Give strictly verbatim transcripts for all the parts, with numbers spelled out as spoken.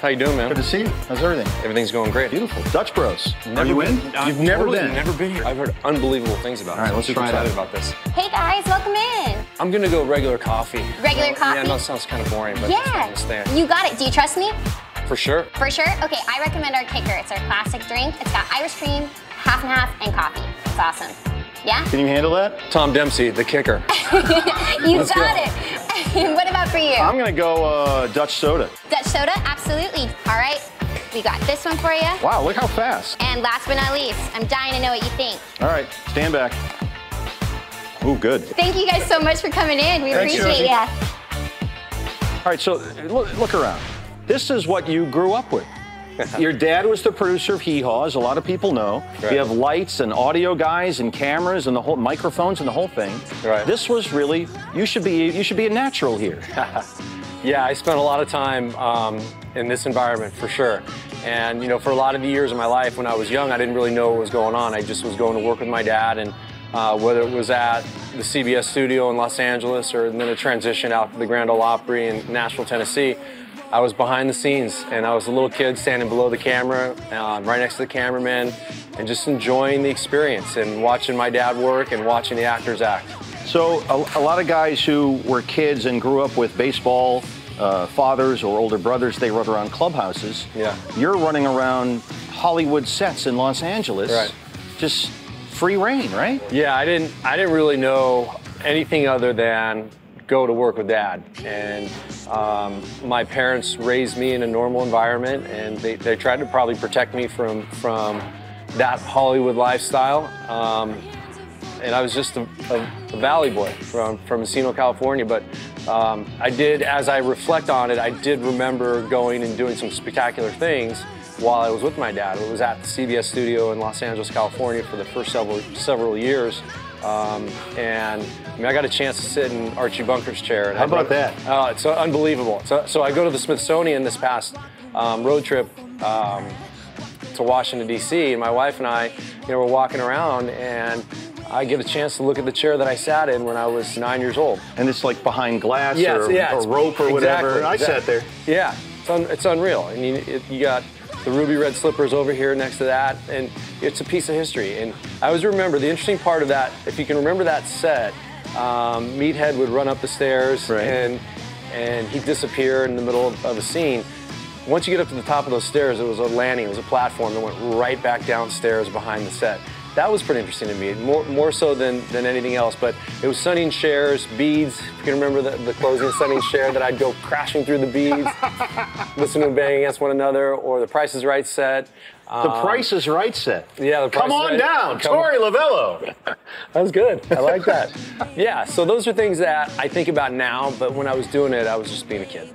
How you doing, man? Good to see you. How's everything? Everything's going great. Beautiful. Dutch Bros. Never Are you been? in? I've You've never totally been. Never been here. I've heard unbelievable things about it. All right, let's I'm try excited it. about this. Hey guys, welcome in. I'm gonna go regular coffee. Regular so, coffee? Yeah, I know it sounds kind of boring, but yeah, it's there. You got it. Do you trust me? For sure. For sure. Okay, I recommend our kicker. It's our classic drink. It's got Irish cream, half and half, and coffee. It's awesome. Yeah. Can you handle that? Tom Dempsey, the kicker. you Let's got go. it. What about for you? I'm gonna go uh, Dutch Soda. Dutch Soda, absolutely. All right, we got this one for you. Wow, look how fast. And last but not least, I'm dying to know what you think. All right, stand back. Ooh, good. Thank you guys so much for coming in. We Thanks, appreciate you. Yeah. All right, so look, look around. This is what you grew up with. Your dad was the producer of Hee Haw, as a lot of people know. Right. You have lights and audio guys and cameras and the whole microphones and the whole thing. Right. This was really, you should be you should be a natural here. Yeah, I spent a lot of time um, in this environment for sure. And you know, for a lot of the years of my life when I was young, I didn't really know what was going on. I just was going to work with my dad, and uh, whether it was at the C B S studio in Los Angeles or then a transition out to the Grand Ole Opry in Nashville, Tennessee, I was behind the scenes, and I was a little kid standing below the camera, uh, right next to the cameraman, and just enjoying the experience and watching my dad work and watching the actors act. So a, a lot of guys who were kids and grew up with baseball uh, fathers or older brothers, they run around clubhouses. Yeah. You're running around Hollywood sets in Los Angeles. Right. Just free reign, right? Yeah, I didn't, I didn't really know anything other than go to work with Dad, and um, my parents raised me in a normal environment, and they, they tried to probably protect me from from that Hollywood lifestyle, um, and I was just a, a, a valley boy from, from Encino, California, but um, I did, as I reflect on it, I did remember going and doing some spectacular things while I was with my dad. It was at the C B S studio in Los Angeles, California for the first several, several years. Um, and I mean, I got a chance to sit in Archie Bunker's chair. And How I about brought, that? Uh, it's unbelievable. So, so I go to the Smithsonian this past um, road trip um, to Washington, D C, and my wife and I, you know, were walking around, and I get a chance to look at the chair that I sat in when I was nine years old. And it's like behind glass yeah, or, yeah, or rope or whatever. Exactly, I exactly. sat there. Yeah, it's, un, it's unreal. I mean, it, you got the ruby red slippers over here next to that, and it's a piece of history. And I always remember the interesting part of that, if you can remember that set, um, Meathead would run up the stairs, right, and and he'd disappear in the middle of, of a scene. Once you get up to the top of those stairs, it was a landing, it was a platform that went right back downstairs behind the set. That was pretty interesting to me, more, more so than, than anything else. But it was Sonny and Cher's beads. If you can remember the, the closing of Sonny and Cher, that I'd go crashing through the beads, listen to them banging against one another, or The Price is Right set. Um, the Price is Right set. Yeah, The Price Come is on right. down, Come Torey Lovullo. That was good. I like that. Yeah, so those are things that I think about now, but when I was doing it, I was just being a kid.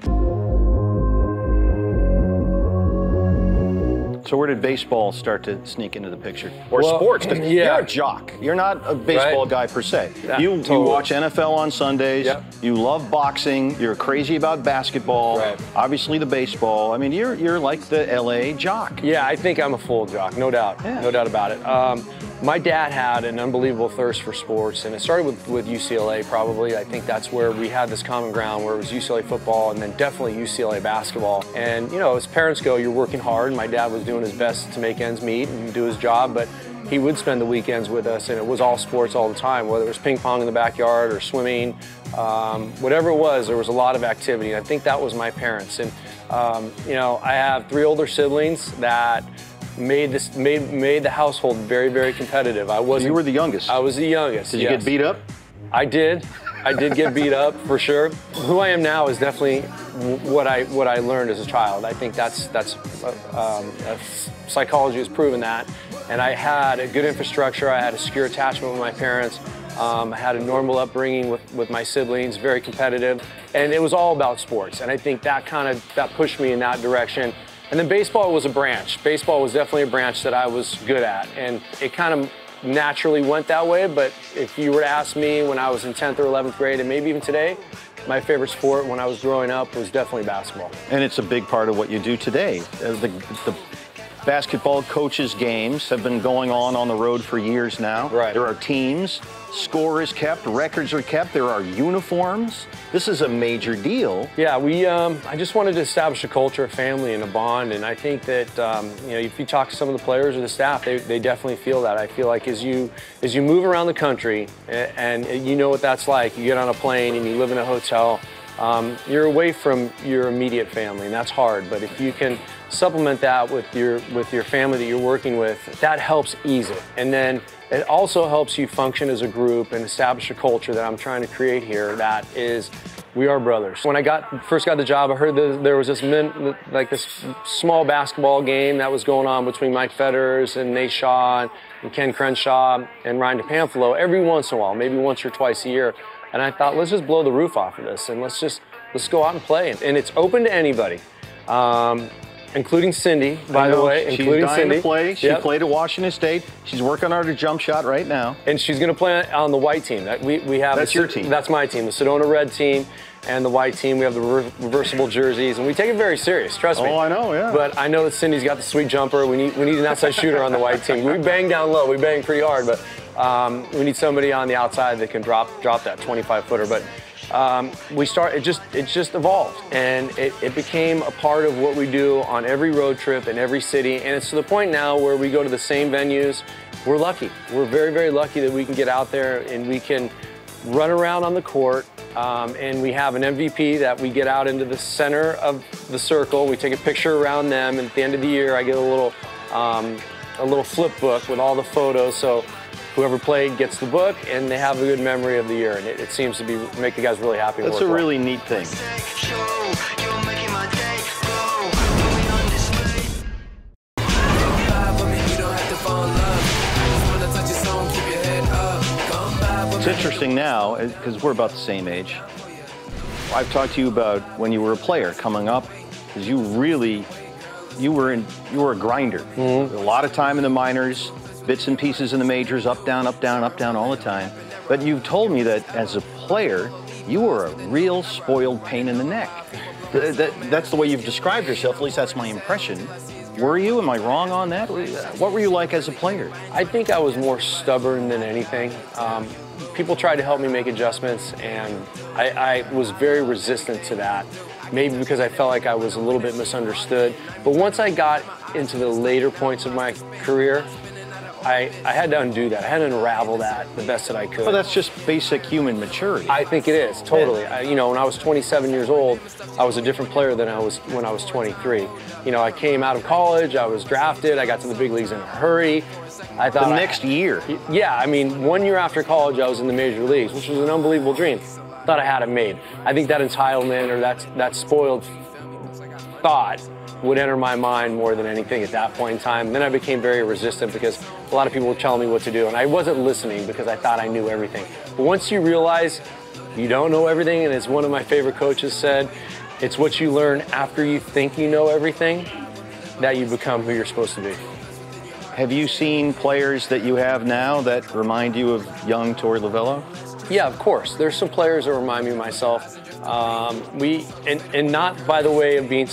So where did baseball start to sneak into the picture? Or well, sports? Yeah. You're a jock. You're not a baseball right. guy per se. Yeah, you, totally. you watch N F L on Sundays. Yep. You love boxing. You're crazy about basketball. Right. Obviously the baseball. I mean, you're you're like the L A jock. Yeah, I think I'm a full jock, no doubt. Yeah. No doubt about it. Um, my dad had an unbelievable thirst for sports, and it started with, with U C L A probably. I think that's where we had this common ground, where it was U C L A football and then definitely U C L A basketball. And, you know, as parents go, you're working hard. My dad was doing doing his best to make ends meet and do his job, but he would spend the weekends with us, and it was all sports all the time, whether it was ping pong in the backyard or swimming, um, whatever it was, there was a lot of activity. And I think that was my parents. And um, you know, I have three older siblings that made this made made the household very, very competitive. I was You were the youngest. I was the youngest. Did yes. you get beat up? I did. I did get beat up for sure. Who I am now is definitely what I what I learned as a child. I think that's that's um, psychology has proven that. And I had a good infrastructure. I had a secure attachment with my parents. Um, I had a normal upbringing with with my siblings, very competitive, and it was all about sports. And I think that kind of that pushed me in that direction. And then baseball was a branch. Baseball was definitely a branch that I was good at, and it kind of naturally went that way. But if you were to ask me when I was in tenth or eleventh grade, and maybe even today, my favorite sport when I was growing up was definitely basketball. And it's a big part of what you do today. The, the, basketball coaches' games have been going on on the road for years now. Right. There are teams, score is kept, records are kept, there are uniforms. This is a major deal. Yeah, we. Um, I just wanted to establish a culture, a family, and a bond, and I think that um, you know, if you talk to some of the players or the staff, they, they definitely feel that. I feel like as you as you move around the country, and, and you know what that's like. You get on a plane and you live in a hotel. Um, you're away from your immediate family, and that's hard. But if you can supplement that with your with your family that you're working with, that helps ease it. And then it also helps you function as a group and establish a culture that I'm trying to create here. That is, we are brothers. When I got first got the job, I heard that there was this min, like this small basketball game that was going on between Mike Fetters and Nate Shaw and Ken Crenshaw and Ryan DePanfalo every once in a while, maybe once or twice a year. And I thought, let's just blow the roof off of this and let's just let's go out and play. And it's open to anybody, um, including Cindy, by the way. She's including dying Cindy. to play. She yep. played at Washington State. She's working on her jump shot right now. And she's going to play on the white team. We, we have that's a, your team. That's my team, the Sedona Red team and the white team. We have the re reversible jerseys, and we take it very serious, trust me. Oh, I know, yeah. But I know that Cindy's got the sweet jumper. We need, we need an outside shooter on the white team. We bang down low. We bang pretty hard, but... Um, we need somebody on the outside that can drop drop that twenty-five footer, but um, we start. It just it just evolved, and it, it became a part of what we do on every road trip in every city. And it's to the point now where we go to the same venues. We're lucky. We're very very lucky that we can get out there and we can run around on the court. Um, and we have an M V P that we get out into the center of the circle. We take a picture around them, and at the end of the year, I get a little um, a little flip book with all the photos. So whoever played gets the book, and they have a good memory of the year, and it, it seems to be make the guys really happy. That's a really neat thing. It's interesting now, because we're about the same age. I've talked to you about when you were a player coming up, because you really, you were in, you were a grinder. Mm-hmm. A lot of time in the minors. Bits and pieces in the majors, up, down, up, down, up, down all the time. But you've told me that as a player, you were a real spoiled pain in the neck. That, that, that's the way you've described yourself, at least that's my impression. Were you? Am I wrong on that? What were you like as a player? I think I was more stubborn than anything. Um, people tried to help me make adjustments, and I, I was very resistant to that. Maybe because I felt like I was a little bit misunderstood. But once I got into the later points of my career, I, I had to undo that. I had to unravel that the best that I could. Well, that's just basic human maturity. I think it is, totally. I, you know, when I was twenty-seven years old, I was a different player than I was when I was twenty-three. You know, I came out of college, I was drafted, I got to the big leagues in a hurry. I thought the next I, year. Yeah, I mean, one year after college, I was in the major leagues, which was an unbelievable dream. I thought I had it made. I think that entitlement or that, that spoiled thought would enter my mind more than anything at that point in time. And then I became very resistant because a lot of people were telling me what to do, and I wasn't listening because I thought I knew everything. But once you realize you don't know everything, and as one of my favorite coaches said, it's what you learn after you think you know everything that you become who you're supposed to be. Have you seen players that you have now that remind you of young Torey Lovullo? Yeah, of course. There's some players that remind me of myself. Um, we, and, and not by the way of being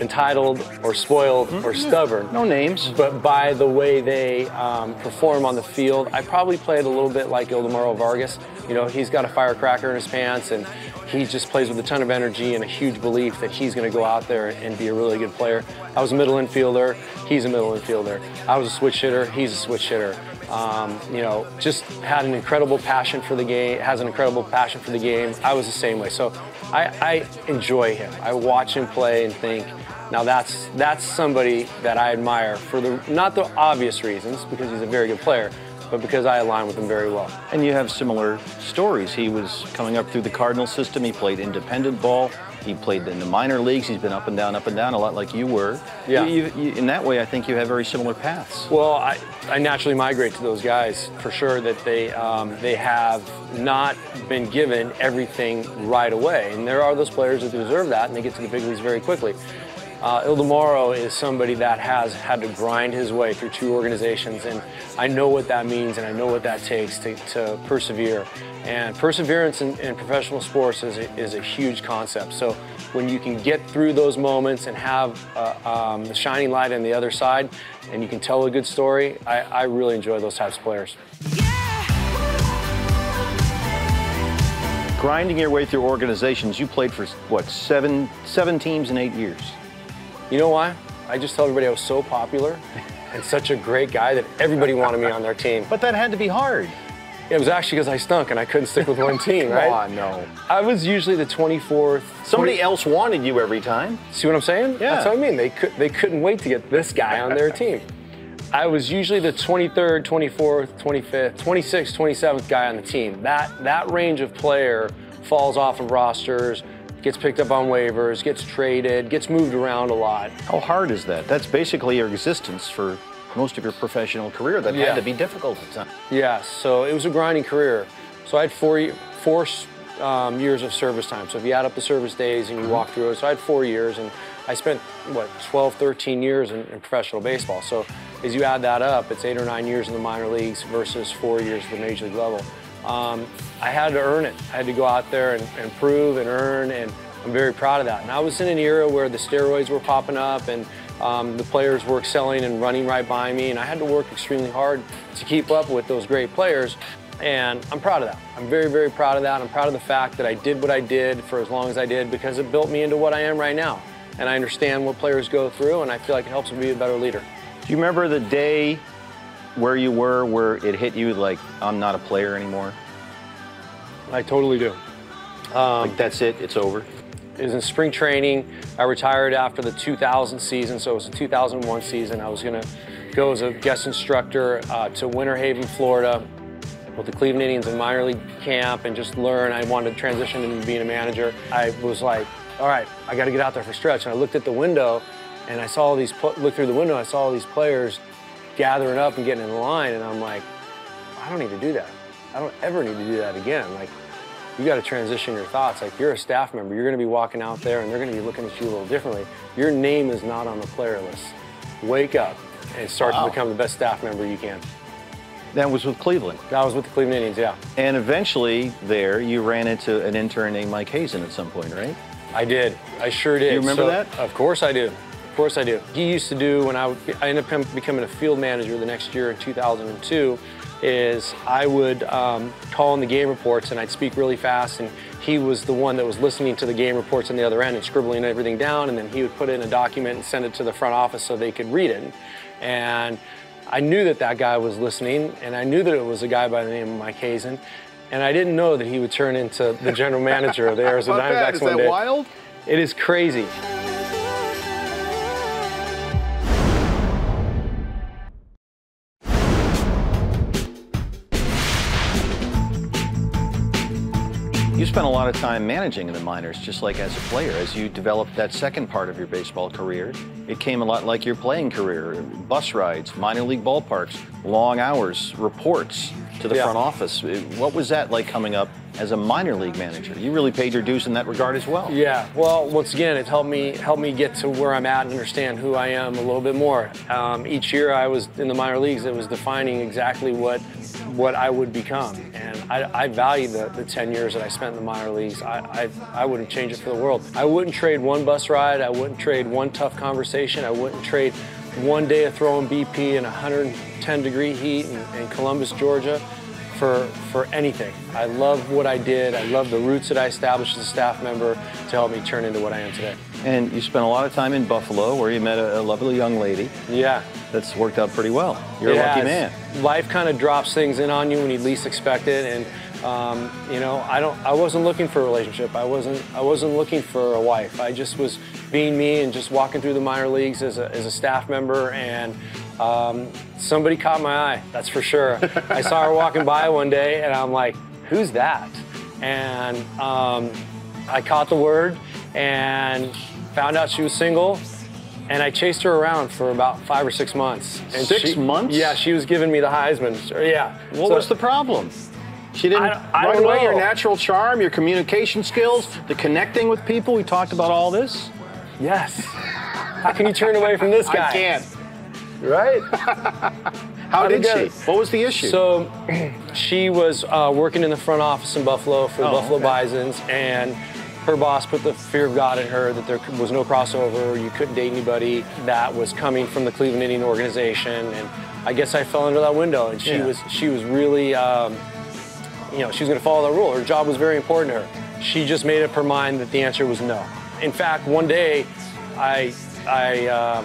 entitled or spoiled or stubborn. No names. But by the way they um, perform on the field, I probably played a little bit like Ildemaro Vargas. You know, he's got a firecracker in his pants, and he just plays with a ton of energy and a huge belief that he's going to go out there and be a really good player. I was a middle infielder. He's a middle infielder. I was a switch hitter. He's a switch hitter. Um, you know, just had an incredible passion for the game, has an incredible passion for the game. I was the same way. So I, I enjoy him. I watch him play and think, now that's that's somebody that I admire for the not the obvious reasons, because he's a very good player, but because I align with him very well. And you have similar stories. He was coming up through the Cardinal system. He played independent ball. He played in the minor leagues. He's been up and down, up and down, a lot like you were. Yeah. You, you, in that way, I think you have very similar paths. Well, I, I naturally migrate to those guys for sure. That they um, they have not been given everything right away, and there are those players that deserve that, and they get to the big leagues very quickly. Uh, Ildemaro is somebody that has had to grind his way through two organizations, and I know what that means and I know what that takes to, to persevere. And perseverance in, in professional sports is a, is a huge concept. So when you can get through those moments and have uh, um, the shining light on the other side and you can tell a good story, I, I really enjoy those types of players. Grinding your way through organizations, you played for, what, seven, seven teams in eight years? You know why? I just tell everybody I was so popular and such a great guy that everybody wanted me on their team. But that had to be hard. It was actually because I stunk and I couldn't stick with one team, right? Oh, no. I was usually the twenty-fourth. Somebody else wanted you every time. See what I'm saying? Yeah. That's what I mean. They, could, they couldn't wait to get this guy on their team. I was usually the twenty-third, twenty-fourth, twenty-fifth, twenty-sixth, twenty-seventh guy on the team. That, that range of player falls off of rosters, gets picked up on waivers, gets traded, gets moved around a lot. How hard is that? That's basically your existence for most of your professional career. That yeah. had to be difficult at times. Yeah, so it was a grinding career. So I had four, four um, years of service time. So if you add up the service days and you walk through it, so I had four years and I spent, what, twelve, thirteen years in, in professional baseball. So as you add that up, it's eight or nine years in the minor leagues versus four years at the major league level. Um, I had to earn it. I had to go out there and, and prove and earn, and I'm very proud of that. And I was in an era where the steroids were popping up and um, the players were excelling and running right by me, and I had to work extremely hard to keep up with those great players. And I'm proud of that. I'm very, very proud of that. I'm proud of the fact that I did what I did for as long as I did because it built me into what I am right now. And I understand what players go through, and I feel like it helps me be a better leader. Do you remember the day where you were, where it hit you like, I'm not a player anymore? I totally do. Um, like, that's it, it's over? It was in spring training. I retired after the two thousand season, so it was the two thousand one season. I was gonna go as a guest instructor uh, to Winter Haven, Florida, with the Cleveland Indians in minor league camp and just learn. I wanted to transition into being a manager. I was like, all right, I got to get out there for stretch. And I looked at the window, and I saw all these, looked through the window, I saw all these players gathering up and getting in line, and I'm like, I don't need to do that. I don't ever need to do that again. Like, you got to transition your thoughts. Like, you're a staff member. You're going to be walking out there, and they're going to be looking at you a little differently. Your name is not on the player list. Wake up and start wow. to become the best staff member you can. That was with Cleveland. That was with the Cleveland Indians, yeah. And eventually there, you ran into an intern named Mike Hazen at some point, right? I did. I sure did. Do you remember so, that? Of course I do. Of course I do. He used to do, when I, would, I ended up becoming a field manager the next year in two thousand two, is I would um, call in the game reports and I'd speak really fast, and he was the one that was listening to the game reports on the other end and scribbling everything down, and then he would put it in a document and send it to the front office so they could read it. And I knew that that guy was listening, and I knew that it was a guy by the name of Mike Hazen. And I didn't know that he would turn into the general manager of the Arizona Diamondbacks one day. Is that wild? It is crazy. You spent a lot of time managing in the minors, just like as a player. As you developed that second part of your baseball career, it came a lot like your playing career. Bus rides, minor league ballparks, long hours, reports to the yeah. front office. What was that like coming up as a minor league manager? You really paid your dues in that regard as well. Yeah, well, once again, it helped me helped me get to where I'm at and understand who I am a little bit more. Um, each year I was in the minor leagues, it was defining exactly what what I would become. And I, I value the, the ten years that I spent in the minor leagues. I, I, I wouldn't change it for the world. I wouldn't trade one bus ride. I wouldn't trade one tough conversation. I wouldn't trade one day of throwing B P in one hundred ten degree heat in, in Columbus, Georgia for, for anything. I love what I did. I love the roots that I established as a staff member to help me turn into what I am today. And you spent a lot of time in Buffalo where you met a, a lovely young lady. Yeah. That's worked out pretty well. You're yeah, a lucky man. Life kind of drops things in on you when you least expect it. And, um, you know, I, don't, I wasn't looking for a relationship. I wasn't, I wasn't looking for a wife. I just was being me and just walking through the minor leagues as a, as a staff member. And um, somebody caught my eye, that's for sure. I saw her walking by one day, and I'm like, who's that? And um, I caught the word and found out she was single. And I chased her around for about five or six months. And six she, months? Yeah, she was giving me the Heisman. Yeah. What so, was the problem? She didn't. I don't, I don't know. Your natural charm, your communication skills, the connecting with people. We talked about all this. Yes. How can you turn away from this guy? I can't. Right? How, How did she? What was the issue? So she was uh, working in the front office in Buffalo for the oh, Buffalo okay. Bisons, and her boss put the fear of God in her that there was no crossover, you couldn't date anybody that was coming from the Cleveland Indian organization, and I guess I fell into that window, and she yeah. was she was really, um, you know, she was gonna follow that rule. Her job was very important to her. She just made up her mind that the answer was no. In fact, one day, I, I, um,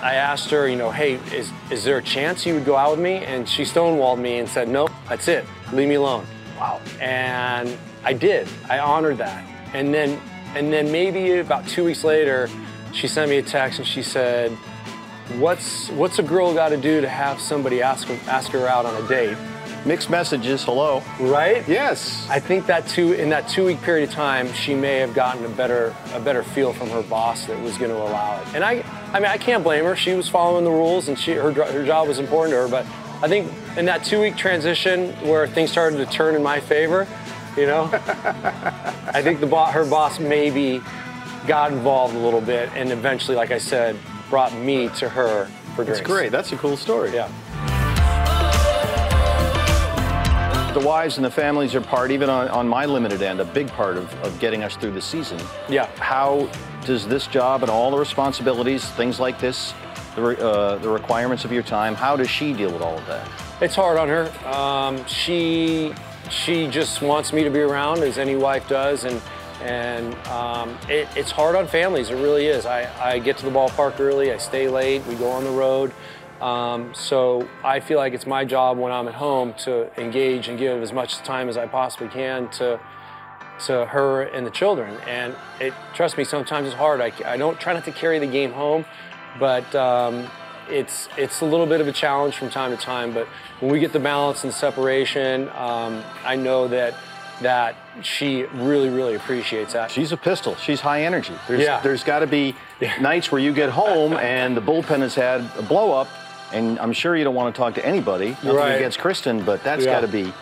I asked her, you know, hey, is, is there a chance you would go out with me? And she stonewalled me and said, nope, that's it, leave me alone. Wow. And I did, I honored that. And then, and then maybe about two weeks later, she sent me a text and she said, what's, what's a girl gotta do to have somebody ask, ask her out on a date? Mixed messages, hello. Right? Yes. I think that two, in that two week period of time, she may have gotten a better, a better feel from her boss that was gonna allow it. And I, I mean, I can't blame her. She was following the rules, and she, her, her job was important to her. But I think in that two-week transition where things started to turn in my favor, you know, I think the bo her boss maybe got involved a little bit, and eventually, like I said, brought me to her for drinks. That's great. That's a cool story. Yeah. The wives and the families are part, even on, on my limited end, a big part of, of getting us through the season. Yeah. How does this job and all the responsibilities, things like this, the, re uh, the requirements of your time, how does she deal with all of that? It's hard on her. Um, she she just wants me to be around, as any wife does, and and um, it, it's hard on families. It really is. I, I get to the ballpark early. I stay late. We go on the road. Um, so I feel like it's my job when I'm at home to engage and give as much time as I possibly can to to her and the children. And it, trust me, sometimes it's hard. I, I don't try not to carry the game home, but um, it's it's a little bit of a challenge from time to time. But when we get the balance and separation, um, I know that that she really, really appreciates that. She's a pistol. She's high energy. There's, yeah. there's got to be nights where you get home and the bullpen has had a blow up. And I'm sure you don't want to talk to anybody, nothing right. against Kristen, but that's yeah. got to be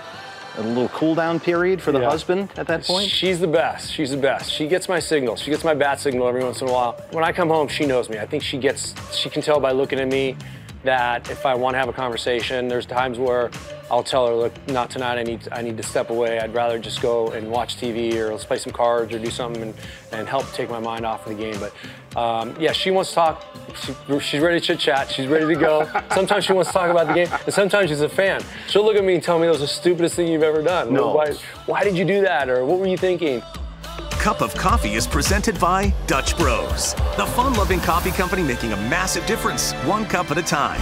a little cool-down period for the yeah. husband at that point. She's the best. She's the best. She gets my signal. She gets my bat signal every once in a while. When I come home, she knows me. I think she gets, she can tell by looking at me that if I want to have a conversation, there's times where I'll tell her, look, not tonight, I need, I need to step away. I'd rather just go and watch T V or let's play some cards or do something and, and help take my mind off of the game. But um, yeah, she wants to talk. She, she's ready to chit-chat. She's ready to go. Sometimes she wants to talk about the game, and sometimes she's a fan. She'll look at me and tell me that was the stupidest thing you've ever done. No. Why, why did you do that, or what were you thinking? Cup of Coffee is presented by Dutch Bros, the fun-loving coffee company making a massive difference, one cup at a time.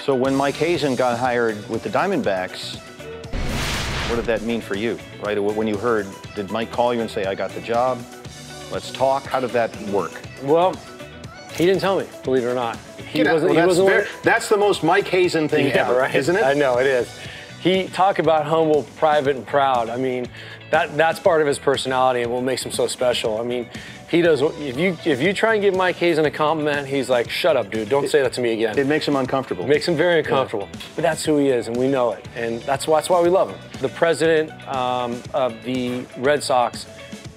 So when Mike Hazen got hired with the Diamondbacks, what did that mean for you, right? When you heard, did Mike call you and say, I got the job, let's talk? How did that work? Well, he didn't tell me, believe it or not. He wasn't, well, he that's, wasn't very, that's the most Mike Hazen thing yeah, ever, right? Isn't it? I know, it is. He talked about humble, private, and proud. I mean, that that's part of his personality and what makes him so special. I mean, he does, if you if you try and give Mike Hazen a compliment, he's like, shut up, dude, don't it, say that to me again. It makes him uncomfortable. It makes him very uncomfortable. Yeah. But that's who he is, and we know it. And that's why, that's why we love him. The president um, of the Red Sox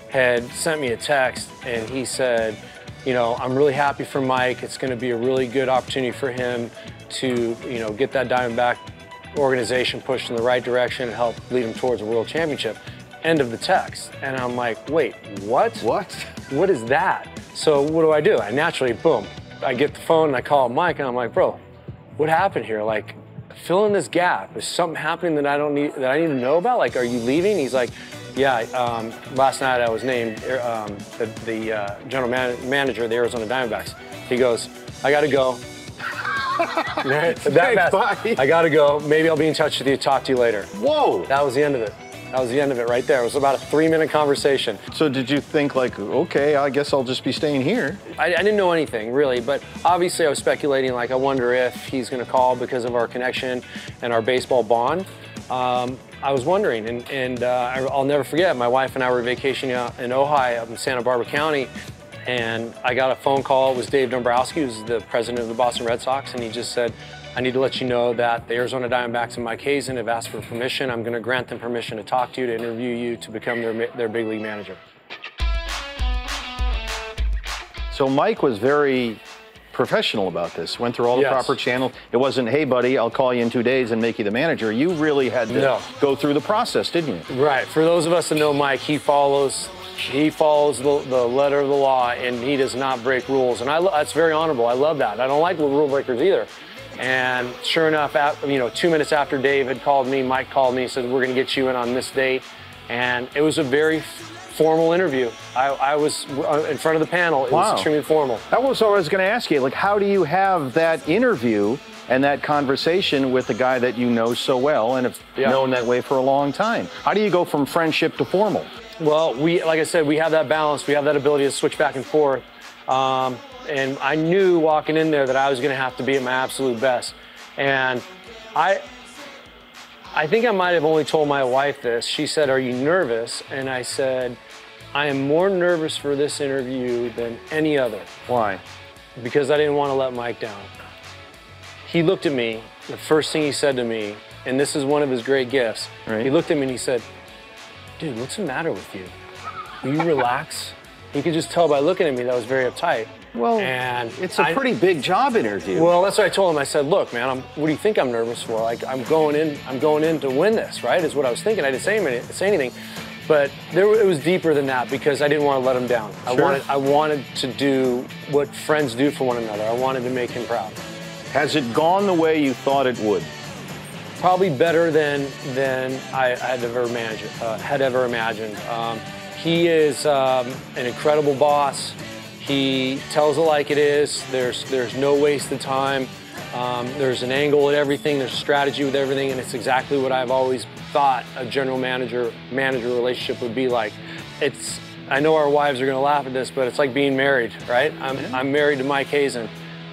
had sent me a text, and he said, you know, I'm really happy for Mike. It's going to be a really good opportunity for him to, you know, get that Diamondback organization pushed in the right direction and help lead him towards a world championship. End of the text. And I'm like, wait, what? What? What is that? So what do I do? I naturally, boom, I get the phone and I call Mike and I'm like, bro, what happened here? Like, fill in this gap. Is something happening that I don't need, that I need to know about? Like, are you leaving? He's like, yeah, um, last night I was named um, the, the uh, general man manager of the Arizona Diamondbacks. He goes, I gotta go. that, that, bye. I gotta go. Maybe I'll be in touch with you, talk to you later. Whoa. That was the end of it. That was the end of it right there. It was about a three minute conversation. So did you think like, okay, I guess I'll just be staying here? I, I didn't know anything really, but obviously I was speculating, like I wonder if he's gonna call because of our connection and our baseball bond. Um, I was wondering, and, and uh, I'll never forget, my wife and I were vacationing in Ojai up in Santa Barbara County, and I got a phone call. It was Dave Dombrowski, who's the president of the Boston Red Sox, and he just said, I need to let you know that the Arizona Diamondbacks and Mike Hazen have asked for permission. I'm going to grant them permission to talk to you, to interview you, to become their, their big league manager. So Mike was very professional about this, went through all the yes. proper channels. It wasn't, hey, buddy, I'll call you in two days and make you the manager. You really had to no. go through the process, didn't you? Right. For those of us that know Mike, he follows He follows the, the letter of the law, and he does not break rules. And I lo that's very honorable. I love that. I don't like rule breakers either. And sure enough, at, you know, two minutes after Dave had called me, Mike called me and said, we're going to get you in on this date. And it was a very formal interview. I, I was in front of the panel. It wow. was extremely formal. That was what I was going to ask you. Like, how do you have that interview and that conversation with a guy that you know so well and have yeah. known that way for a long time? How do you go from friendship to formal? Well, we, like I said, we have that balance. We have that ability to switch back and forth. Um, and I knew walking in there that I was going to have to be at my absolute best. And I, I think I might have only told my wife this. She said, are you nervous? And I said, I am more nervous for this interview than any other. Why? Because I didn't want to let Mike down. He looked at me, the first thing he said to me, and this is one of his great gifts. Right. He looked at me and he said, dude, what's the matter with you? Will you relax? You could just tell by looking at me that I was very uptight. Well, and it's a I, pretty big job interview. Well, that's what I told him. I said, look, man, I'm, what do you think I'm nervous for? Like, I'm going in, I'm going in to win this, right, is what I was thinking. I didn't say, any, say anything. But there, it was deeper than that because I didn't want to let him down. Sure. I wanted, I wanted to do what friends do for one another. I wanted to make him proud. Has it gone the way you thought it would? Probably better than than I, I had ever imagined. Uh, had ever imagined. Um, he is um, an incredible boss. He tells it like it is. There's there's no waste of time. Um, there's an angle at everything. There's strategy with everything, and it's exactly what I've always thought a general manager manager relationship would be like. It's I know our wives are going to laugh at this, but it's like being married, right? I'm mm-hmm. I'm married to Mike Hazen,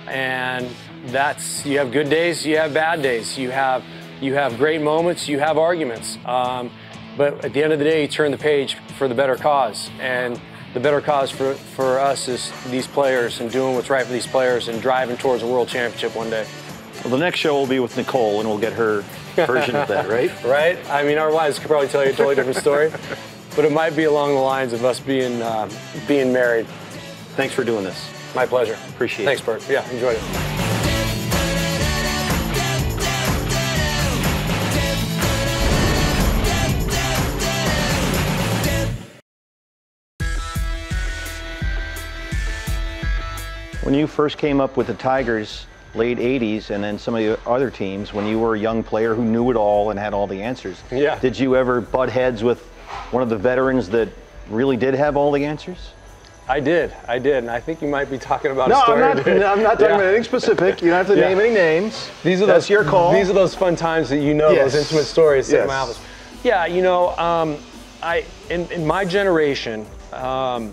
and that's you have good days, you have bad days, you have. You have great moments, you have arguments. Um, but at the end of the day, you turn the page for the better cause. And the better cause for, for us is these players and doing what's right for these players and driving towards a world championship one day. Well, the next show will be with Nicole, and we'll get her version of that, right? Right? I mean, our wives could probably tell you a totally different story. But it might be along the lines of us being, uh, being married. Thanks for doing this. My pleasure. Appreciate it. Thanks, Bert. Yeah, enjoyed it. When you first came up with the Tigers, late eighties, and then some of the other teams, when you were a young player who knew it all and had all the answers, yeah. did you ever butt heads with one of the veterans that really did have all the answers? I did. I did, and I think you might be talking about no, a story. I'm not, no, I'm not talking yeah. about anything specific. You don't have to yeah. name any names. These are That's those, your call. These are those fun times that you know, yes. those intimate stories yes. in my office. Yeah, you know, um, I in, in my generation, um,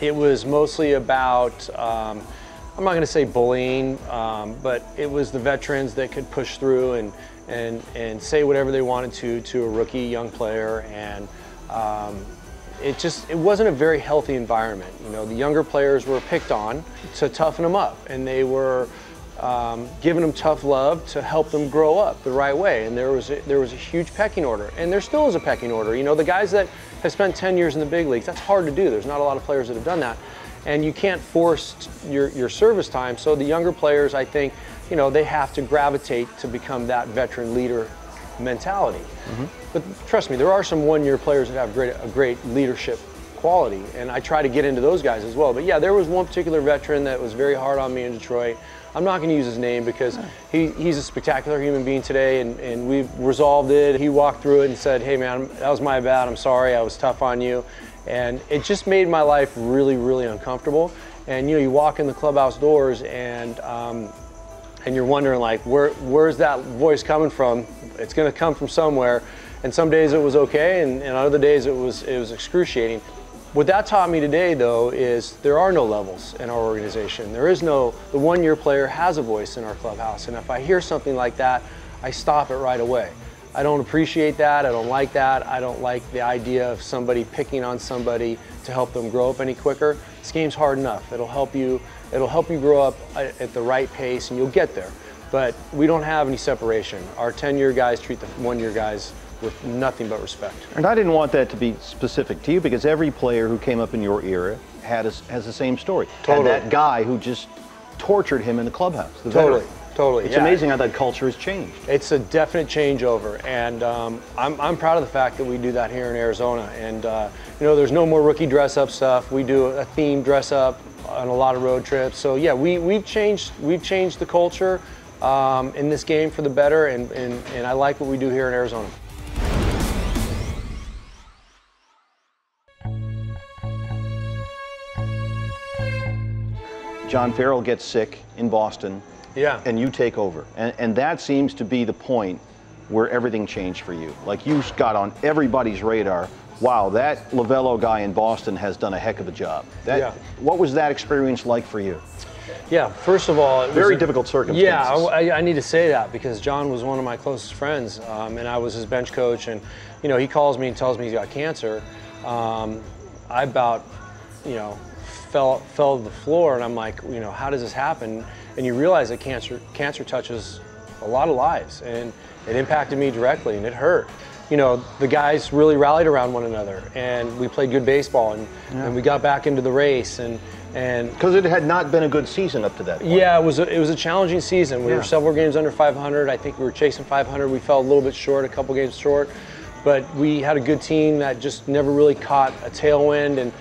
it was mostly about, um, I'm not going to say bullying, um, but it was the veterans that could push through and, and, and say whatever they wanted to to a rookie, young player. And um, it just, it wasn't a very healthy environment. You know, the younger players were picked on to toughen them up, and they were um, giving them tough love to help them grow up the right way. And there was, a, there was a huge pecking order, and there still is a pecking order. You know, the guys that have spent ten years in the big leagues, that's hard to do. There's not a lot of players that have done that. And you can't force your, your service time. So the younger players, I think, you know, they have to gravitate to become that veteran leader mentality. Mm-hmm. But trust me, there are some one-year players that have great, a great leadership quality. And I try to get into those guys as well. But yeah, there was one particular veteran that was very hard on me in Detroit. I'm not going to use his name because he, he's a spectacular human being today, and, and we've resolved it. He walked through it and said, hey, man, that was my bad. I'm sorry. I was tough on you. And it just made my life really, really uncomfortable. And, you know, you walk in the clubhouse doors and um, and you're wondering, like, where where's that voice coming from? It's going to come from somewhere. And some days it was okay, and, and other days it was it was excruciating. What that taught me today, though, is there are no levels in our organization. There is no, the one-year player has a voice in our clubhouse, and if I hear something like that, I stop it right away. I don't appreciate that, I don't like that, I don't like the idea of somebody picking on somebody to help them grow up any quicker. This game's hard enough. It'll help you, it'll help you grow up at the right pace, and you'll get there. but we don't have any separation. Our ten-year guys treat the one-year guys with nothing but respect. And I didn't want that to be specific to you, because every player who came up in your era had a, has the same story. Totally. Had that guy who just tortured him in the clubhouse. The totally, veteran. totally. It's yeah. amazing how that culture has changed. It's a definite changeover, and um, I'm, I'm proud of the fact that we do that here in Arizona. And uh, you know, there's no more rookie dress-up stuff. We do a theme dress-up on a lot of road trips. So yeah, we we've changed we've changed the culture um, in this game for the better, and, and and I like what we do here in Arizona. John Farrell gets sick in Boston, yeah, and you take over. And, and that seems to be the point where everything changed for you. Like, you got on everybody's radar. Wow, that Lovullo guy in Boston has done a heck of a job. That, yeah. What was that experience like for you? Yeah, first of all, it was very a, difficult circumstances. Yeah, I, I need to say that, because John was one of my closest friends, um, and I was his bench coach. And, you know, he calls me and tells me he's got cancer. Um, I about, you know, Fell, fell to the floor, and I'm like, you know, how does this happen? And you realize that cancer cancer touches a lot of lives, and it impacted me directly, and it hurt. You know, the guys really rallied around one another, and we played good baseball, and, yeah. and we got back into the race, and and because it had not been a good season up to that point. Yeah, it was a, it was a challenging season. We yeah. were several games under five hundred. I think we were chasing five hundred. We fell a little bit short, a couple games short, but we had a good team that just never really caught a tailwind. And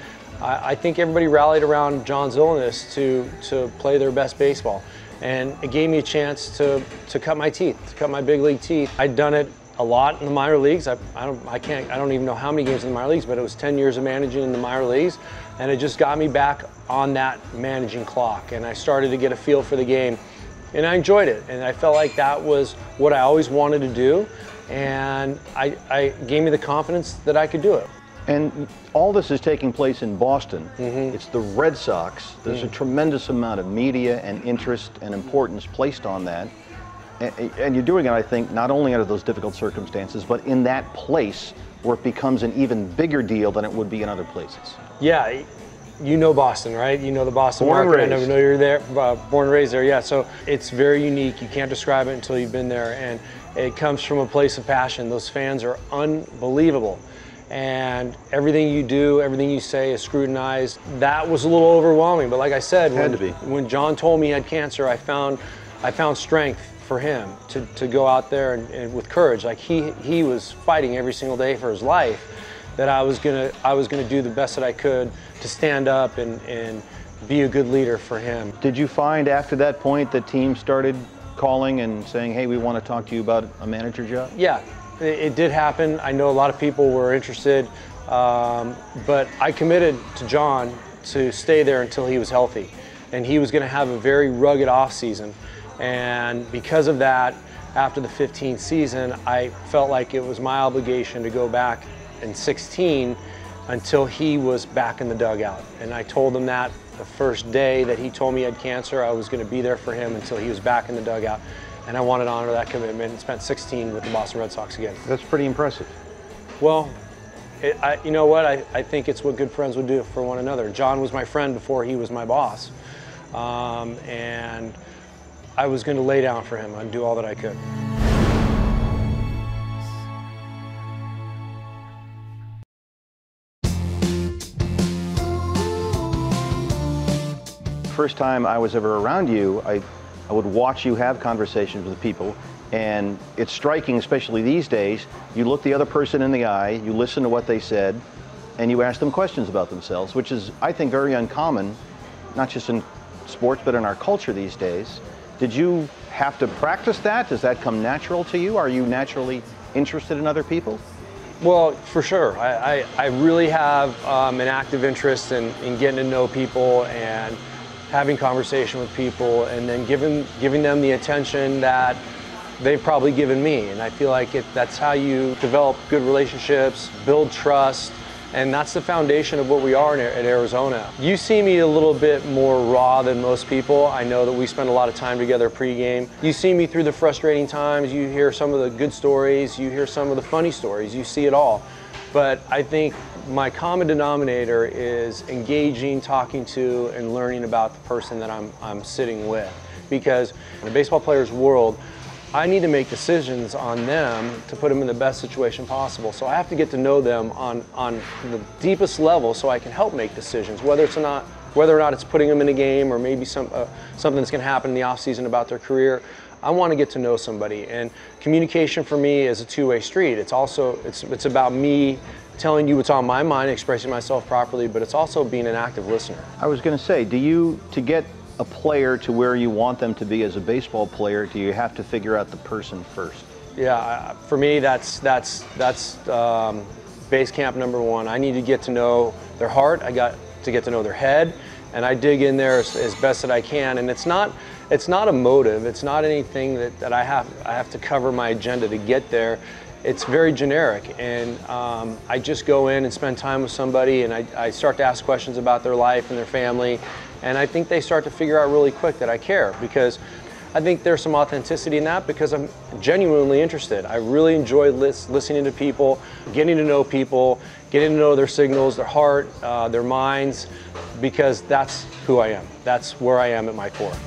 I think everybody rallied around John's illness to to play their best baseball, and it gave me a chance to to cut my teeth, to cut my big league teeth. I'd done it a lot in the minor leagues. I, I don't I can't I don't even know how many games in the minor leagues, but it was ten years of managing in the minor leagues, and it just got me back on that managing clock, and I started to get a feel for the game, and I enjoyed it, and I felt like that was what I always wanted to do, and I, I gave me the confidence that I could do it. And all this is taking place in Boston. Mm-hmm. It's the Red Sox. There's mm-hmm. a tremendous amount of media and interest and importance placed on that. And, and you're doing it, I think, not only under those difficult circumstances, but in that place where it becomes an even bigger deal than it would be in other places. Yeah. You know Boston, right? You know the Boston born market. Raised. I never know you're there. Uh, born and raised there, yeah. So it's very unique. You can't describe it until you've been there. And it comes from a place of passion. Those fans are unbelievable. And everything you do, everything you say is scrutinized. That was a little overwhelming, but like I said, had when, to be. when John told me he had cancer, I found, I found strength for him to, to go out there and, and with courage. Like he, he was fighting every single day for his life. That I was gonna, I was gonna do the best that I could to stand up and, and be a good leader for him. Did you find after that point the team started calling and saying, "Hey, we want to talk to you about a manager job"? Yeah. It did happen. I know a lot of people were interested, um, but I committed to John to stay there until he was healthy, and he was going to have a very rugged off season. And because of that, after the fifteenth season, I felt like it was my obligation to go back in sixteen until he was back in the dugout. And I told him that the first day that he told me he had cancer, I was going to be there for him until he was back in the dugout. And I wanted to honor that commitment, and spent sixteen with the Boston Red Sox again. That's pretty impressive. Well, it, I, you know what? I, I think it's what good friends would do for one another. John was my friend before he was my boss. Um, and I was going to lay down for him and do all that I could. First time I was ever around you, I I would watch you have conversations with people, and it's striking, especially these days, you look the other person in the eye, you listen to what they said, and you ask them questions about themselves, which is, I think, very uncommon, not just in sports, but in our culture these days. Did you have to practice that? Does that come natural to you? Are you naturally interested in other people? Well, for sure. I, I, I really have um, an active interest in, in getting to know people and having conversation with people, and then giving giving them the attention that they've probably given me. And I feel like it, that's how you develop good relationships, build trust, and that's the foundation of what we are in, in Arizona. You see me a little bit more raw than most people. I know that we spend a lot of time together pregame. You see me through the frustrating times. You hear some of the good stories. You hear some of the funny stories. You see it all. But I think my common denominator is engaging, talking to, and learning about the person that I'm, I'm sitting with. because in a baseball player's world, I need to make decisions on them to put them in the best situation possible. So I have to get to know them on, on the deepest level so I can help make decisions, whether it's or not, whether or not it's putting them in a game or maybe some, uh, something that's gonna happen in the offseason about their career. I wanna get to know somebody, and communication for me is a two-way street. It's also, it's, it's about me telling you what's on my mind, expressing myself properly, but it's also being an active listener. I was gonna say, do you, to get a player to where you want them to be as a baseball player, do you have to figure out the person first? Yeah, for me, that's, that's, that's um, base camp number one. I need to get to know their heart, I got to get to know their head, and I dig in there as, as best that I can. And it's not, it's not a motive, it's not anything that, that I, have, I have to cover my agenda to get there. It's very generic, and um, I just go in and spend time with somebody, and I, I start to ask questions about their life and their family, and I think they start to figure out really quick that I care, because I think there's some authenticity in that, because I'm genuinely interested. I really enjoy lis listening to people, getting to know people, getting to know their signals, their heart, uh, their minds, because that's who I am. That's where I am at my core.